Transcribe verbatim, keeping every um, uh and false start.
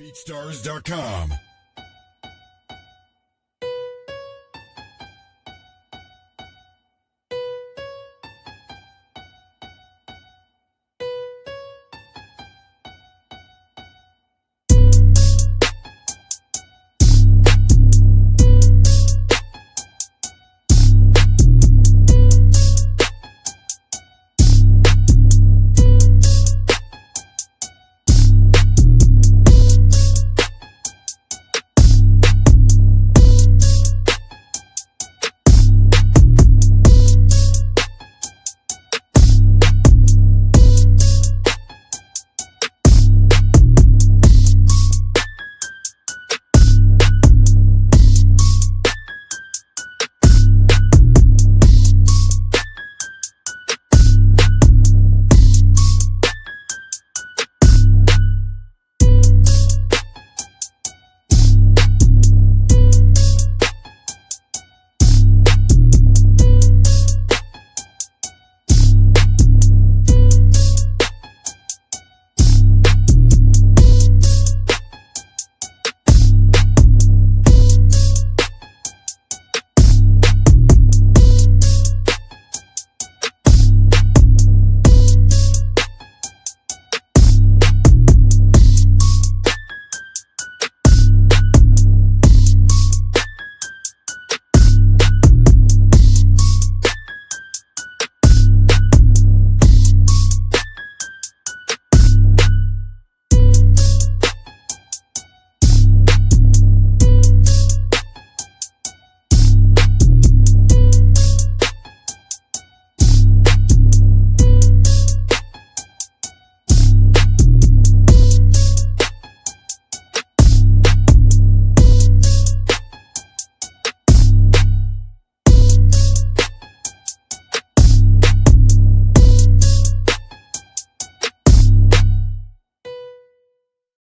BeatStars dot com.